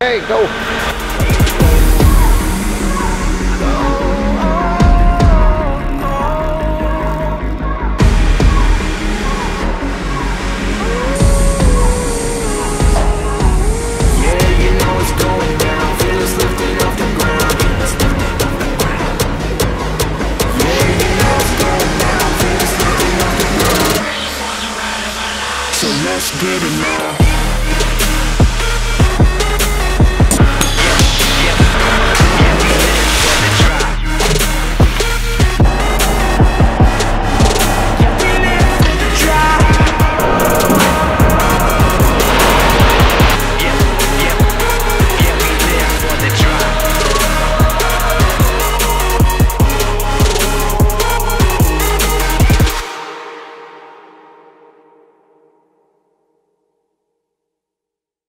Hey, go! Get it.